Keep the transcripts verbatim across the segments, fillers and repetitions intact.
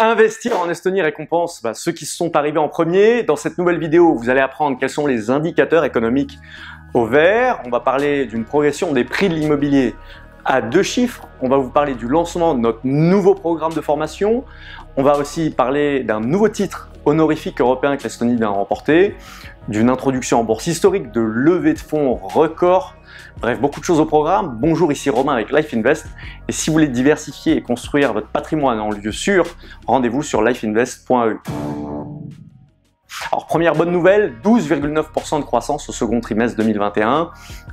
Investir en Estonie récompense bah, ceux qui sont arrivés en premier. Dans cette nouvelle vidéo, vous allez apprendre quels sont les indicateurs économiques au vert. On va parler d'une progression des prix de l'immobilier à deux chiffres. On va vous parler du lancement de notre nouveau programme de formation. On va aussi parler d'un nouveau titre honorifique européen que l'Estonie vient remporter, d'une introduction en bourse historique, de levée de fonds record. Bref, beaucoup de choses au programme. Bonjour, ici Romain avec Life Invest. Et si vous voulez diversifier et construire votre patrimoine en lieu sûr, rendez-vous sur life invest point e u. Alors, première bonne nouvelle, douze virgule neuf pour cent de croissance au second trimestre deux mille vingt et un.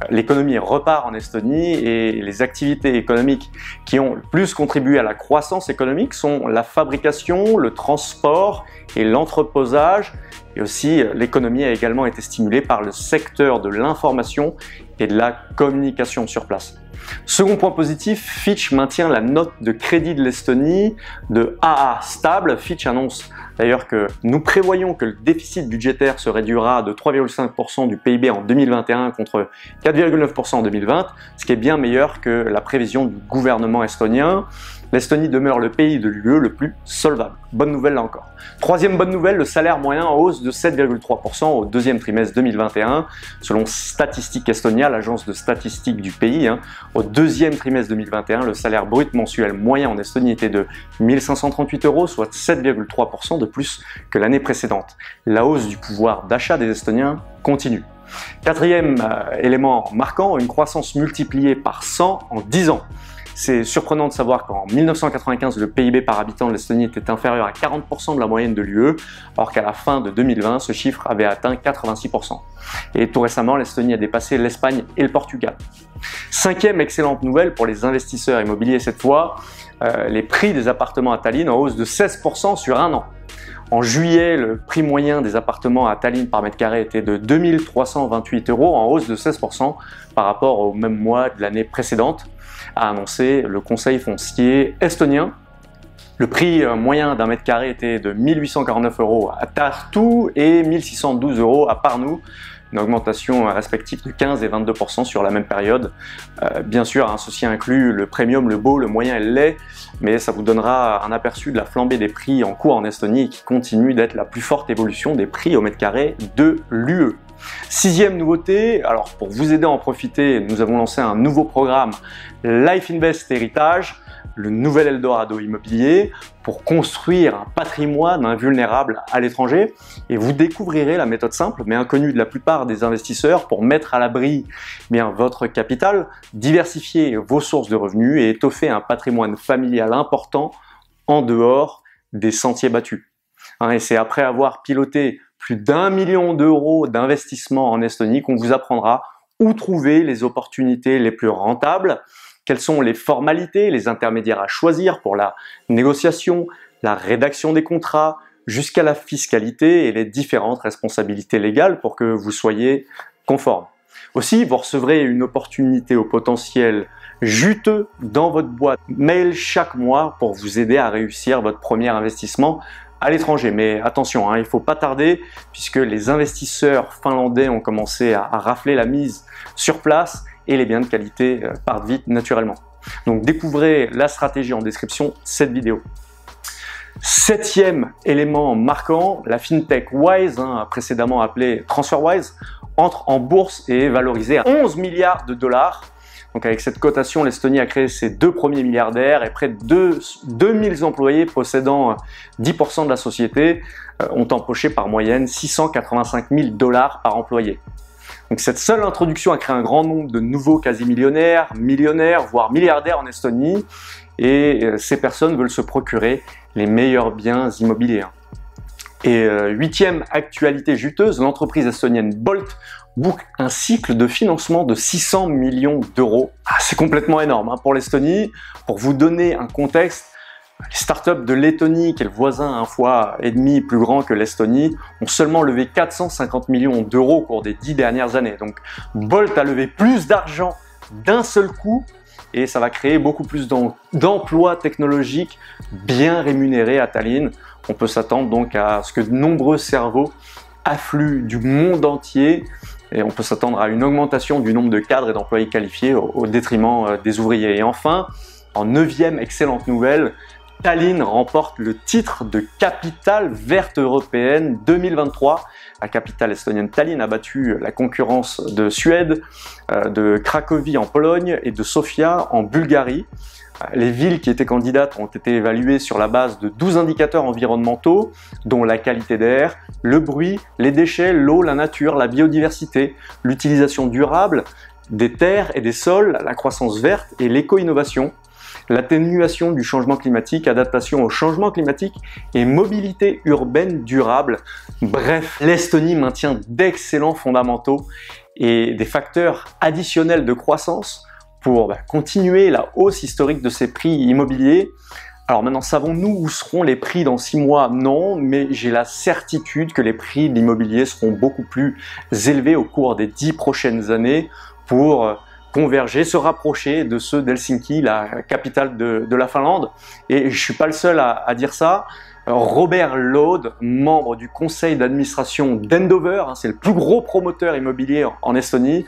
L'économie repart en Estonie et les activités économiques qui ont le plus contribué à la croissance économique sont la fabrication, le transport et l'entreposage. Et aussi, l'économie a également été stimulée par le secteur de l'information et de la communication sur place. Second point positif, Fitch maintient la note de crédit de l'Estonie de A A stable. Fitch annonce d'ailleurs que nous prévoyons que le déficit budgétaire se réduira de trois virgule cinq pour cent du P I B en deux mille vingt et un contre quatre virgule neuf pour cent en deux mille vingt, ce qui est bien meilleur que la prévision du gouvernement estonien. L'Estonie demeure le pays de l'U E le plus solvable. Bonne nouvelle là encore. Troisième bonne nouvelle, le salaire moyen en hausse de sept virgule trois pour cent au deuxième trimestre deux mille vingt et un. Selon Statistique Estonia, l'agence de statistiques du pays, hein, au deuxième trimestre deux mille vingt et un, le salaire brut mensuel moyen en Estonie était de mille cinq cent trente-huit euros, soit sept virgule trois pour cent de plus que l'année précédente. La hausse du pouvoir d'achat des Estoniens continue. Quatrième euh, élément marquant, une croissance multipliée par cent en dix ans. C'est surprenant de savoir qu'en mille neuf cent quatre-vingt-quinze, le P I B par habitant de l'Estonie était inférieur à quarante pour cent de la moyenne de l'U E, alors qu'à la fin de deux mille vingt, ce chiffre avait atteint quatre-vingt-six pour cent. Et tout récemment, l'Estonie a dépassé l'Espagne et le Portugal. Cinquième excellente nouvelle pour les investisseurs immobiliers cette fois, euh, les prix des appartements à Tallinn en hausse de seize pour cent sur un an. En juillet, le prix moyen des appartements à Tallinn par mètre carré était de deux mille trois cent vingt-huit euros, en hausse de seize pour cent par rapport au même mois de l'année précédente, a annoncé le conseil foncier estonien. Le prix moyen d'un mètre carré était de mille huit cent quarante-neuf euros à Tartu et mille six cent douze euros à Pärnu, une augmentation respective de quinze et vingt-deux pour cent sur la même période. Euh, bien sûr, hein, ceci inclut le premium, le beau, le moyen et le laid, mais ça vous donnera un aperçu de la flambée des prix en cours en Estonie qui continue d'être la plus forte évolution des prix au mètre carré de l'U E. Sixième nouveauté, alors pour vous aider à en profiter, nous avons lancé un nouveau programme Life Invest Heritage, le nouvel Eldorado immobilier, pour construire un patrimoine invulnérable à l'étranger. Et vous découvrirez la méthode simple, mais inconnue de la plupart des investisseurs, pour mettre à l'abri eh bien, votre capital, diversifier vos sources de revenus et étoffer un patrimoine familial important en dehors des sentiers battus. Hein, et c'est après avoir piloté plus d'un million d'euros d'investissement en Estonie qu'on vous apprendra où trouver les opportunités les plus rentables, quelles sont les formalités, les intermédiaires à choisir pour la négociation, la rédaction des contrats, jusqu'à la fiscalité et les différentes responsabilités légales pour que vous soyez conforme. Aussi, vous recevrez une opportunité au potentiel juteux dans votre boîte mail chaque mois pour vous aider à réussir votre premier investissement à l'étranger. Mais attention, hein, il ne faut pas tarder puisque les investisseurs finlandais ont commencé à, à rafler la mise sur place et les biens de qualité euh, partent vite naturellement. Donc découvrez la stratégie en description de cette vidéo. Septième élément marquant, la fintech Wise, hein, précédemment appelée TransferWise, entre en bourse et est valorisée à onze milliards de dollars. Donc avec cette cotation, l'Estonie a créé ses deux premiers milliardaires et près de deux mille employés possédant dix pour cent de la société ont empoché par moyenne six cent quatre-vingt-cinq mille dollars par employé. Donc cette seule introduction a créé un grand nombre de nouveaux quasi-millionnaires, millionnaires, voire milliardaires en Estonie et ces personnes veulent se procurer les meilleurs biens immobiliers. Et huitième actualité juteuse, l'entreprise estonienne Bolt boucle un cycle de financement de six cents millions d'euros. Ah, c'est complètement énorme hein, pour l'Estonie. Pour vous donner un contexte, les startups de Lettonie, qui est le voisin un fois et demi plus grand que l'Estonie, ont seulement levé quatre cent cinquante millions d'euros au cours des dix dernières années. Donc Bolt a levé plus d'argent d'un seul coup et ça va créer beaucoup plus d'emplois technologiques bien rémunérés à Tallinn. On peut s'attendre donc à ce que de nombreux cerveaux affluent du monde entier et on peut s'attendre à une augmentation du nombre de cadres et d'employés qualifiés au détriment des ouvriers. Et enfin, en neuvième excellente nouvelle, Tallinn remporte le titre de capitale verte européenne deux mille vingt-trois. La capitale estonienne Tallinn a battu la concurrence de Suède, de Cracovie en Pologne et de Sofia en Bulgarie. Les villes qui étaient candidates ont été évaluées sur la base de douze indicateurs environnementaux, dont la qualité d'air, le bruit, les déchets, l'eau, la nature, la biodiversité, l'utilisation durable des terres et des sols, la croissance verte et l'éco-innovation, l'atténuation du changement climatique, adaptation au changement climatique et mobilité urbaine durable. Bref, l'Estonie maintient d'excellents fondamentaux et des facteurs additionnels de croissance pour bah, continuer la hausse historique de ses prix immobiliers. Alors maintenant, savons-nous où seront les prix dans six mois? Non, mais j'ai la certitude que les prix de l'immobilier seront beaucoup plus élevés au cours des dix prochaines années pour converger, se rapprocher de ceux d'Helsinki, la capitale de, de la Finlande. Et je ne suis pas le seul à, à dire ça. Robert Laude, membre du conseil d'administration d'Endover, c'est le plus gros promoteur immobilier en Estonie,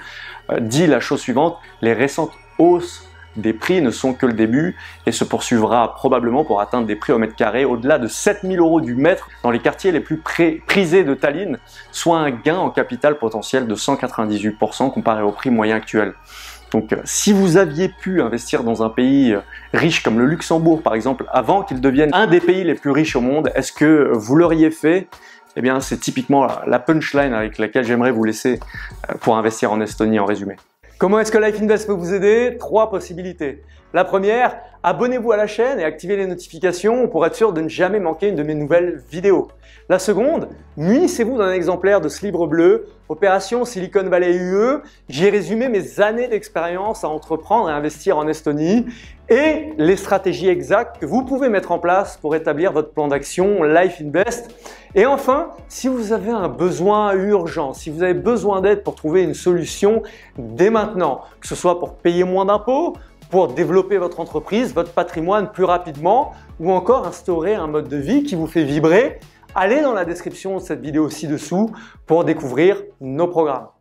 dit la chose suivante: les récentes hausses des prix ne sont que le début et se poursuivra probablement pour atteindre des prix au mètre carré au-delà de sept mille euros du mètre dans les quartiers les plus prisés de Tallinn, soit un gain en capital potentiel de cent quatre-vingt-dix-huit pour cent comparé au prix moyen actuel. Donc si vous aviez pu investir dans un pays riche comme le Luxembourg par exemple avant qu'il devienne un des pays les plus riches au monde, est-ce que vous l'auriez fait? Eh bien c'est typiquement la punchline avec laquelle j'aimerais vous laisser pour investir en Estonie en résumé. Comment est-ce que Life Invest peut vous aider? Trois possibilités. La première, abonnez-vous à la chaîne et activez les notifications pour être sûr de ne jamais manquer une de mes nouvelles vidéos. La seconde, munissez-vous d'un exemplaire de ce livre bleu, Opération Silicon Valley U E. J'y ai résumé mes années d'expérience à entreprendre et investir en Estonie et les stratégies exactes que vous pouvez mettre en place pour établir votre plan d'action Life Invest. Et enfin, si vous avez un besoin urgent, si vous avez besoin d'aide pour trouver une solution dès maintenant, que ce soit pour payer moins d'impôts, pour développer votre entreprise, votre patrimoine plus rapidement ou encore instaurer un mode de vie qui vous fait vibrer, allez dans la description de cette vidéo ci-dessous pour découvrir nos programmes.